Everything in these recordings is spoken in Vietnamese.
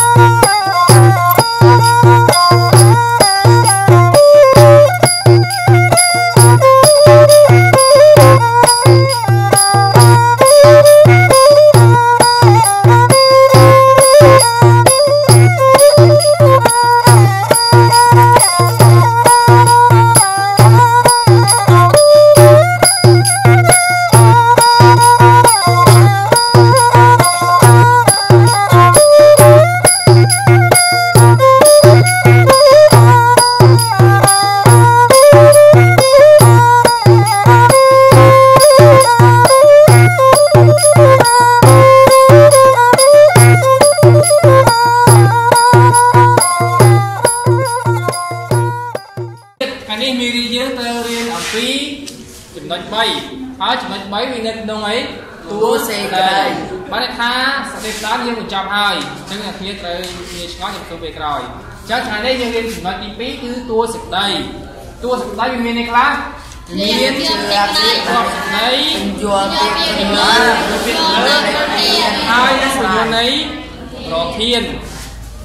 Chọc án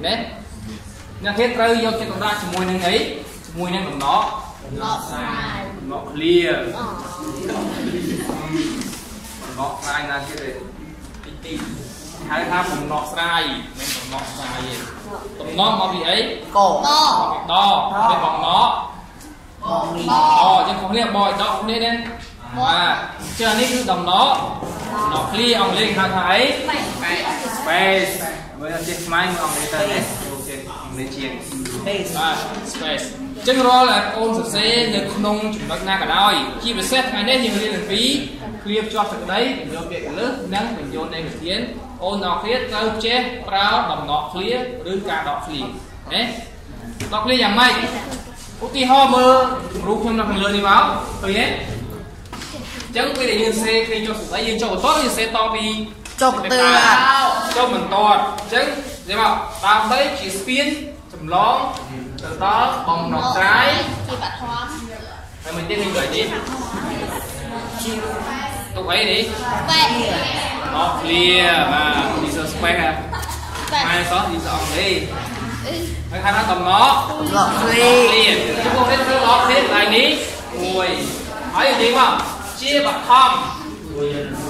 nè nè hết rơi vô trên cổng đó chỉ mùi năng ấy mùi năng cổng đó nó clear nó sai là cái gì hai tham cổng nó sai nên cổng nó sai cổng nó màu gì ấy cổ đo bên cổng nó bò chứ không liên bò đó cũng nên nên mà chưa nít cứ cổng nó clear ông lên hàng thấy space với là chiếc máy ông lên đây này ông lên chiếc space chân ro là ôn sửa xe được không chụp bác na cả đôi khi mà xét ngày đấy thì mình lên phí clear cho thực đấy được việc cả lớp nắng mình vô đây mình tiến ôn nó clear tao chết rau đồng nó clear rươn cả đọt liền đấy đọt clear chẳng may út đi ho mơ rú không làm lừa đi báo rồi nhé chẳng quy định như xe khi cho sửa đấy cho tốt như xe to đi cho mình to chứ đấy mà tao thấy chỉ spin chùm lón từ đó bồng nọc trái rồi mình tiến hình vậy đi tụi ấy đi nó clear mà đi sơ square hai có đi dọn đi hai hai nó tầm nó clear chúng không hết thứ đó hết này ní mùi hỏi gì không chia bạc thom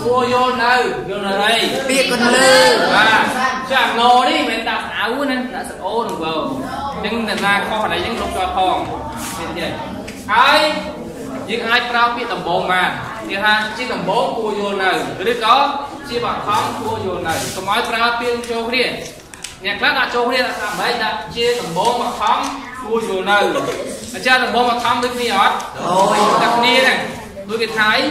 mua vô nơi vô nơi đây biết con lư và chẳng ngô đi mình đặt áo nên đã sập ô đồng bầu nhưng thành ra kho phải những lúc cho thon ai những ai trao biết đồng bộ mà thì ha chỉ đồng bộ mua vô nơi cứ có chỉ bằng không mua vô nơi còn nói trao biết châu riêng nhà khác là châu riêng là làm đấy là chia đồng bộ mà không mua vô nơi chia đồng bộ mà không được gì hết rồi đặt đi này đối với thái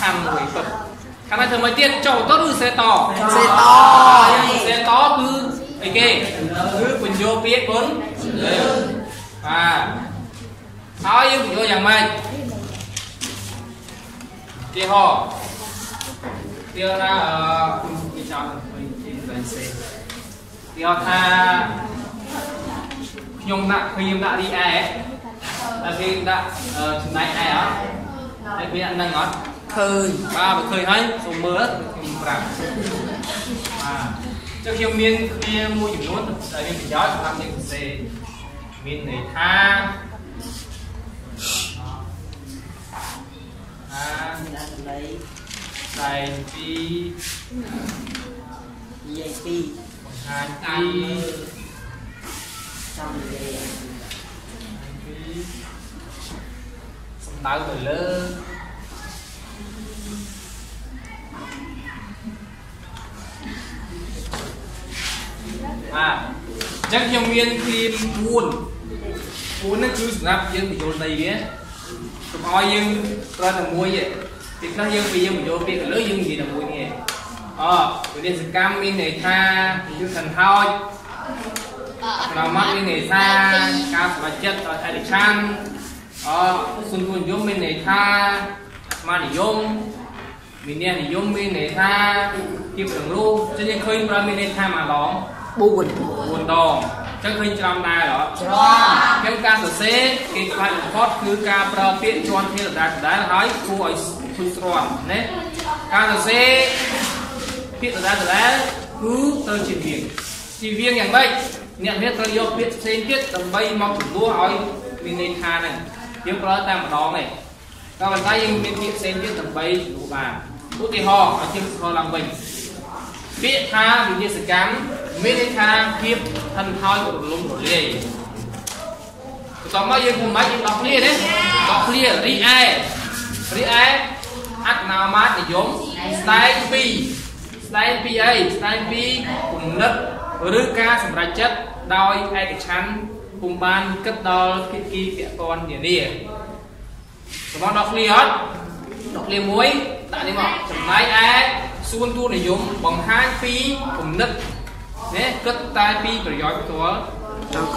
khăn người Phật khăn này thường mới tiết chậu tốt hơn xe to cứ ấy kì cứ mình vô biết bốn à sao yêu mình vô dạng mày kia họ kia ra ở cái chậu mình lên xe kia tha nhung nặng đi ai là khi đã chừng này ai á để biết anh đang ngót khơi ba và khơi hay số mưa mình làm cho khi miên kia mua nhiều nốt tại vì mình gió làm những gì miên này tha tài pi dây pi hai pi tao từ lơ chắc nhiều miên khi buồn nó cứ snap riêng mình vô đây nhé tụi coi riêng ra là mua vậy thì nó riêng vì riêng mình vô việc lỡ riêng gì là mua nghe tụi đi cam miên này tha như thần thôi là mắt miên này tha cam mà chết rồi thay để sang xuân quân yếm bên này tha mà để yếm mình nè để yếm bên này tha kịp đường luôn cho nên khơi ra bên này tha mà lóng buồn đòn chắc khơi trăm đai đó cái ca sửa xe cái phải thoát cứ ca bờ tiện cho thế là đạt đá là nói khu ấy khu tròn đấy ca sửa xe tiện là đạt cứ tơ chỉ việc nhận bệnh nhận hết rồi yếm biết xem biết tầm bay mong thủ đua hỏi bên này tha này tiếng nói ta một đó này các bạn thấy những cái xem biết tầm bấy đủ bà tụi thì họ ở trên họ làm mình biết tha vì như sự cám biết đến tha kiếp thân thoi của lông của lê còn bao nhiêu cùng mấy những đọc lia đấy đọc lia ri ai ắt nào mát thì giống style pi cùng đất rứ ca sầm rạch chất đôi ai cái chăn cùng ban cất đo kia kẹo con gì đi các bạn đọc liền muối tại đi mà chấm máy xuân tu này dùng bằng hai phi cùng nứt nè cất tai pi và giỏi của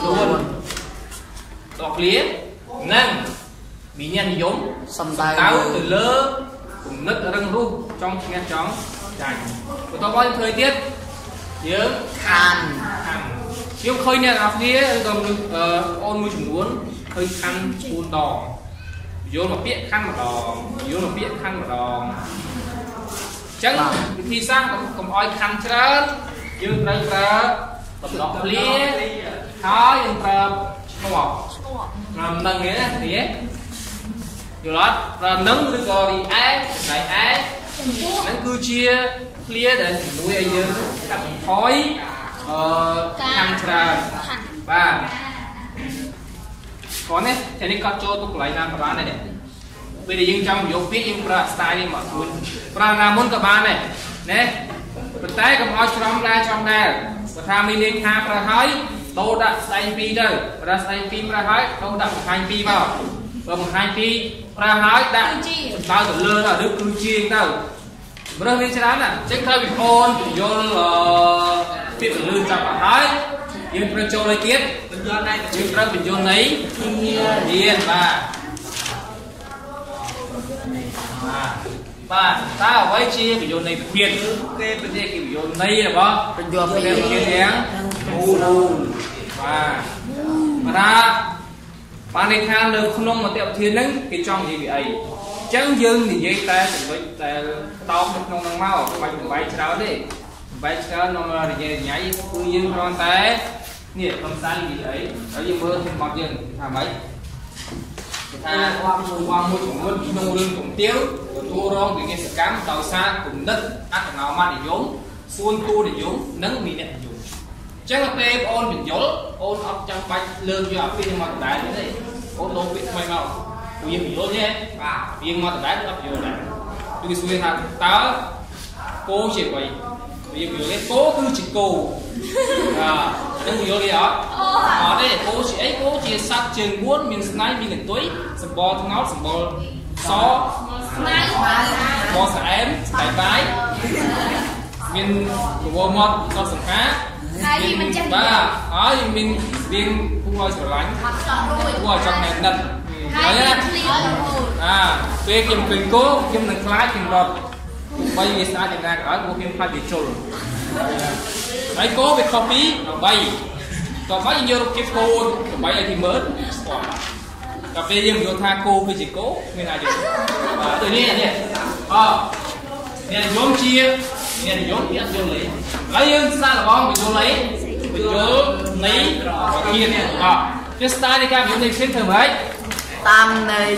luôn đọc lía nâng bị nhân giống táo từ lơ cùng nứt răng ru trong nghe chóng chảnh của tôi có thời tiết nhớ khàn nhưng khơi nè đọc lía gồm ôn môi chủng uốn khơi khăn buồn đỏ vô một biện khăn mà đỏ vô một biện khăn mà đỏ chẳng thì sang còn oi khăn chết dương đây là tầm đỏ lía đó dương ta không làm nâng nghĩa gì ấy rồi đó là nâng được rồi thì ái nâng cứ chia lía để nuôi ai dương tầm khói khăn chết và còn đấy thì nên cắt cho tục lại làm các bạn này này bây giờ dương trong dấu viết dương pra style đi mà luôn pra làm môn các bạn này nè bật tay cầm áo trong ra trong đây bật tham đi lên tham pra hói đâu đặt say pi đây pra say pi pra hói đâu đặt hai pi vào rồi một hai pi pra hói đặt bao tử lơ là đứt cương chiên đâu rồi nên sẽ đánh là tránh thay bị ôn vô viết tử lư chặt pra hói dương pra châu lấy tiếp dương pra bình dương lấy điên và và ta với chi bị vô này biệt cái bên kia kiểu vô này là bao bên kia tiếng và ra bạn này khang được không nông mà tiệm thiên đấy cái trong gì bị ấy trắng dương thì dây ta với ta to không nông mau mình bay sao đấy bay sao nông là gì nhảy cứ dương con té nè con san bị ấy ở dương mưa mặc dương làm ấy ta qua môi trường luôn nông lương cũng tiêu tu rong thì nghe sự cám tàu xa cùng đất ăn nào mà để vốn xuân tu để vốn nắng bị đẹp vốn chắc là pe ôn bị vốn ôn ấp trong bạch lương do phi mà đại đấy ôn lông bị may màu vì bị vốn nhé và viên mà đại được ấp nhiều này tôi suy ra tớ cô chỉ vậy vì bị cái cố cứ chỉ cù à đừng vô đi đó ở đây cô chỉ ấy cô chỉ sát trên buôn miền Snai miền Cần Tuối sầm bò thằng áo sầm bò xó bò sả em đại bái miền của mọt con sầm cá và ở miền miền khu ngôi sầu lánh khu ở trong này nật đấy à về kiếm tiền cố kiếm được lái kiếm đọt bây giờ sao thì ra cả của kiếm phải bị trộn mấy cố về copy bay còn mấy nhiều cái cô bay này thì mới cà phê riêng của tha cô với chỉ cố nên là gì từ đây này nè nhóm chia nè nhóm biết vô lấy riêng ra là bom bị vô lấy và kia nè cái style này các bạn nhìn xem thử mấy tam này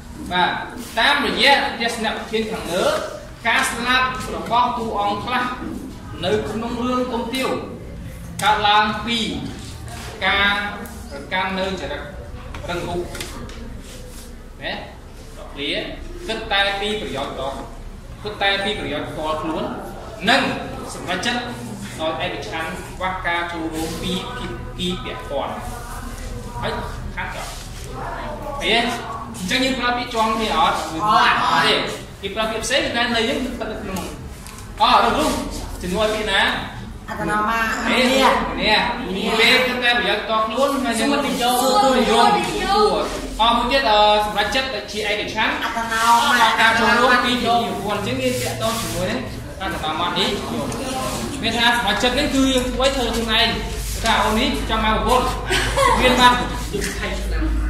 và tam rồi dạ chắc nặng trên hàng lơ cá sáp rồi bao tu ong khác nơi nông lương công tiêu cá lang phi cá cá nơi chả răng cục đấy lía cất tai phi phải giọt to cất tai phi phải giọt to luôn nâng sản vật chất rồi ai bị chán qua cá trâu rô phi phi bẻ còn ấy khác rồi đấy chẳng những là bị choáng thì ở đấy thì là việc xếp này lấy những tận dụng được luôn chừng ngồi bên này, nè, về chúng ta bây giờ toàn luôn, nhưng mà bây giờ một tiết vật chất là chị ấy để sáng, ta trồng luôn đi nhiều còn chứ nghe sẽ to chủ mới đấy, ta phải làm mặn đi, nên ra vật chất đến cứ quấy thời hôm nay, ta hôm nay trong mai một vốn, viên ban,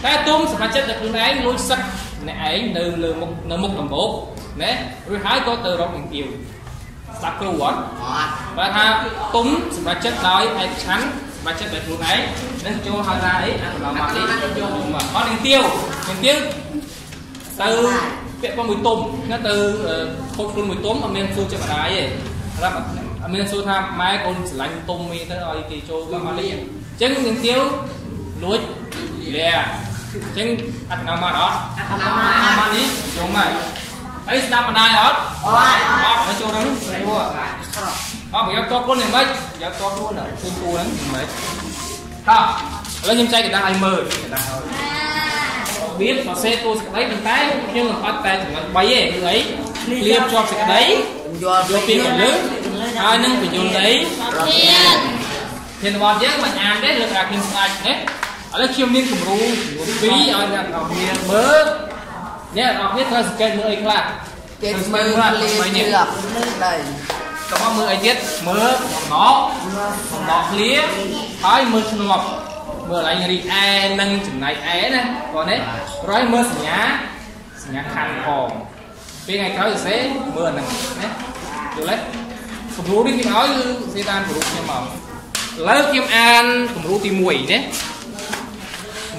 แต่ตุ้มสมาชิกจากตรงไหนลุยสักเนี่ยไอ้เนินมุกตำบกเนี่ยรูปหายก็เติมรองอย่างเดียวสักครัวแต่ถ้าตุ้มสมาชิกได้ไอ้ชั้นมาชิกแบบตรงไหนนั่นโจฮาราไอ้อันเรามาดิโจมาเอาอย่างเดียวเติมเปียกปลาหมึกตุ้มนั่นเติมโคตรคนหมึกตุ้มเอาเมนซูจะมาได้รับเมนซูทำไม้คนสลันตุ้มมีแต่เอาอีกโจก็มาดิเจ้าหนึ่งเดียวลุยเลี้ยเจ้าอัดน้ำมาหรอมาดิโจมาไอ้สตาร์มาได้หรอมาโจนั้นอะไรวะเอาไปยัดตัวคนหนึ่งไหมยัดตัวคนหนึ่งคุณครูนั้นไหมต่อแล้วยิ้มใจกันได้เมื่อbiết nó sẽ tôi sẽ lấy từng cái nhưng mà bắt tay thì nó bay ấy cứ ấy liệp cho sẽ đấy vô tiền còn lớn hai nâng phải dùng đấy thì nó bớt mà ăn đấy được là kim ngạch đấy ở đây chiêm niên cùng ru ví ở nhà học miền bớ nhé học biết thôi cái mưa anh là cái mưa là mấy nhỉ có mưa anh biết mưa nó lía thái mưa sương mộcเมื่อไรยังรีแอนั่งถึงไหนแอนะก่อนนี้ร้อยเมื่อสัญญาคันทองเป็นไงเขาจะเสเมื่อหนึ่งนะดูเลยผมรู้ที่เขาเซตานผมรู้ยังเมาแล้วเกี่ยมอันผมรู้ตีมวยเนี่ยผม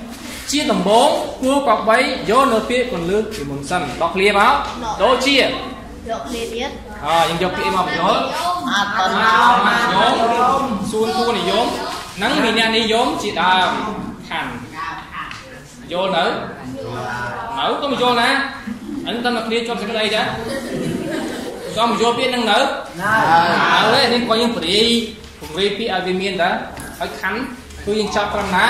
เชียนต่ำโบ้กู้กอบใบย้อนเนื้อเปี๊ยกคนเลือกคือมนสันดอกเรียบ้าโดเชียดอกเรียดิยังยกกี่มาย้อมซูนคู่นี่ย้อมนังมีเนี่ยนี่ย้อมจีดาขันโยนnữ có mộtโยนnè anh ta mặc đi cho cái đây đó có mộtโยbiết năng nữ đấy nên coi những free free pi avimian đó phải khắn tôi nhìn chọc lắm nè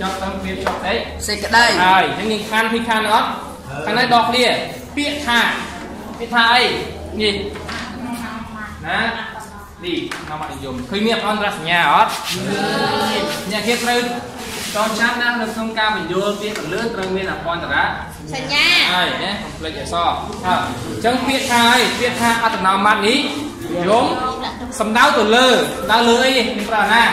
chọc lắm phim chọc đấy xịt cái đây rồi những nhìn khăn phi khăn đó khăn này đọc đi pi thà pi thaiนี่นะนี่เรามาดิยมเคยมีตอนรัสเนียอ๋อเนี่ยเทียบเลยตอนชั้นนั่งเราทำการเป็นโยนเพี้ยนเลือดเราเมียนอ่ะพรแต่ละสัญญาใช่เนี่ยเลยจะสอบจังเพี้ยนไทยอัตโนมัตินี้ยมสำเนาตัวเลือดดาวเลื่อยนี่เปล่านะน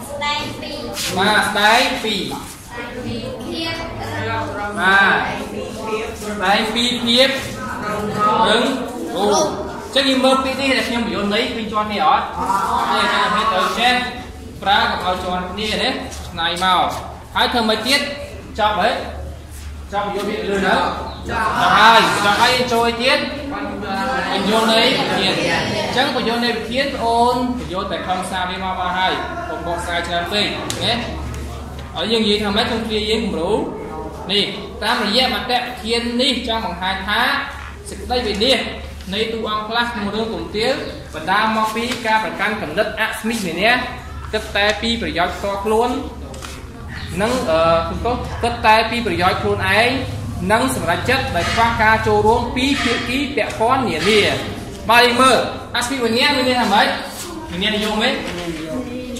มาสายปีมาสายปีเพียบหนึ่งchắc như mơ pít đi là khi mình lấy pin cho này đó đây là hết rồi xem pra gặp ao cho này đấy này màu hai thơm mấy tiết chọc đấy chọc vô miệng lươn đó chọc hai trôi tiết mình vô lấy tiết chắc mình vô lấy tiết ôn mình vô tại không sao đi mau 32 không có sai cho anh pin nhé ở những gì thằng mấy công ty với mình đủ nè ta mình dễ mà đẹp thiên đi trong vòng 2 tháng sẽ đây về điในตัวอังกฤษโมเดลของเตี้ยบรรดาหมอปีการประกันกำหนดอัศมิเหมือนเนี้ยกระแตปีประโยชน์ต่อคล้วนนั่งคุณก็กระแตปีประโยชน์คล้วนไอ้นั่งสำหรับจัดใบฟ้าการโจรวงปีเพียกีเปียก้อนเนี่ยนี่มาอีกมืออัศมิเหมือนเนี้ยไม่ได้ทำไหมเหมือนเนี้ยนิยมไหมเจ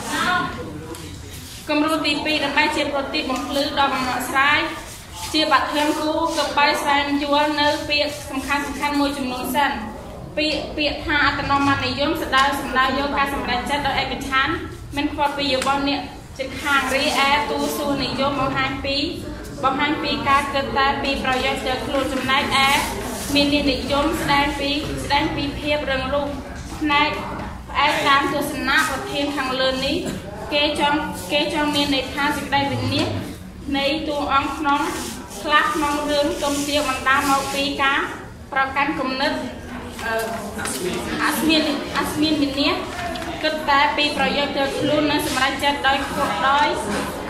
cầm rút tì pì đập bay chìa rút tì bằng lưỡi đòn bằng sải chìa bạt hương cú cầm bay sải yuan nơi pì sầm khăn môi chùm nón sần pì pì tha tận nằm mày yếm sờ đau yoga sờ đau chết đau ai bị chán men quạt pì yếu bao nhiêu chừng hàng ri e tu su này yếm bao hai pì cá cật ta pì bao nhiêu giờ kêu chùm nai e miền này này yếm sờ đan pì phê rừng rung nai e tam tu sờ nát và thêm hàng lớn ní kê trong miền này tha dịch đại bình niết này tu ông nón clap nón rướn tôm tiêu bằng da màu pì cá pro can cùng nứt asmin bình niết cất ta pì pro yo chơi luôn nên sầm ra chết đói khổ đói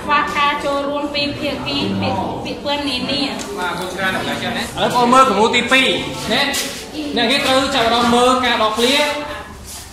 qua ca cho luôn pì kia kia bị quên nè nè ở con mơ của mô ti pì nè nè cái câu chào đó mơ ca đọc liếc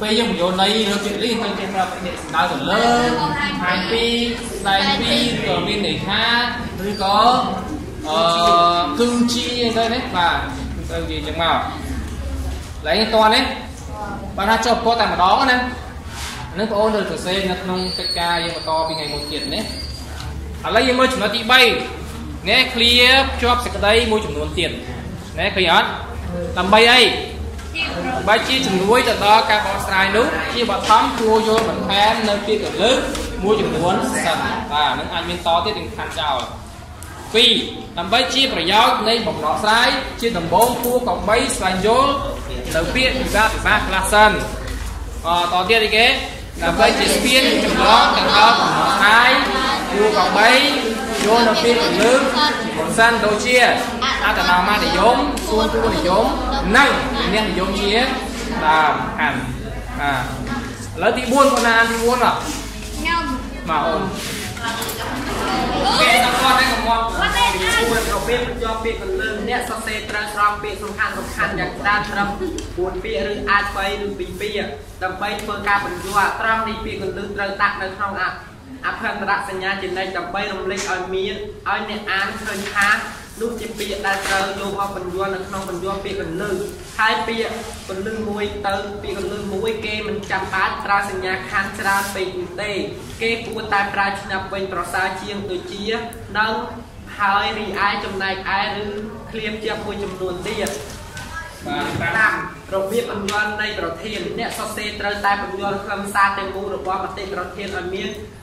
bây giờ mình vô đây nó chuyện liên quan đến đào tử lớn hàng pi dài pi rồi bên này khác rồi có cương chi đây đấy và từ gì chẳng màu lấy cái toàn đấy bạn đã chụp có tại một đó nè nước ôn được xe nhật nông cây ca nhưng mà to vì ngày một kiện đấy ở lấy môi chúng nó đi bay nè clear chụp sẽ cái đây môi chúng nó tiền nè clear làm bay ấy bay chi chúng nuôi từ đó cá bò sài nước chi bò thắm cua vô bẩn phen nơi kia cả nước môi chúng muốn sần và những anh bên to tiếp đừng khăn chào vì làm bấy chi phải giáo nên một nọ sai chi đồng bố cua còn bấy sành vô đầu tiên ba là sân tỏ tiên đi kế làm bấy chi viên trong đó càng đó nọ sai cua còn bấy vô đầu tiên còn nước còn sân đồ chia ta cần làm ma để giống xuôi cua để giống nâng nên để giống chia là hẳn à lấy tí buôn con ăn tí buôn à mà ổn okay, tập con đấy các con. Con đấy anh. Buồn đầu bếp mình cho bếp mình lên nè, sắp xếp trang trọng bếp song khăn, dạng đa trâm. Buồn bếp rừng ai bay rừng bì bì, đầm bay phơi cá mình chua, trâm đi bếp mình lên trang tạc nơi không ạ. Áp hàng đặt sinh nhật trên đây đầm bay rồng lên ở miền, ở nè ăn hơi khá. Lúc chỉ bếp đa trâm vô vào mình chua nơi không mình chua bếp mình lên. Hai bếp mình lên muối từ bếp mình lên muối kê mình chấm bát trang sinh nhật khăn trang bì tê. Kê của ta ra cho nhập bình bảo xa chiêng từ chia nâng hơi rì ai trong này ai rư khliêm chiếc của chùm nguồn tiết làm rồi biết bằng nhuận này bảo thiền nè so xê trời tay bằng nhuận khâm xa tên mũ rồi bỏ mặt tên bảo thiền ở miếng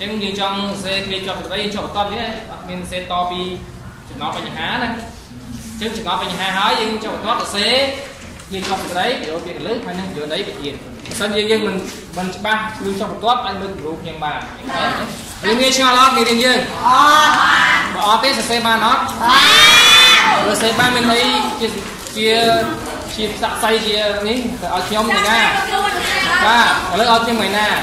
chắc như trong sẽ khi cho từ đây cho to đấy nên sẽ to vì chúng nó phải há này chứ chúng nó phải há hái nhưng cho nó là sẽ như trong từ đấy để việc lớn hay năng giữa đấy bị tiền sau như mình ba như trong một top anh mình rụt nhưng mà những nghe sao lót nghe tiếng dương bỏ tết sẽ ba nó rồi sẽ ba mình lấy chia sạc say chia ní ở trong này nè ba lấy ở trong này nè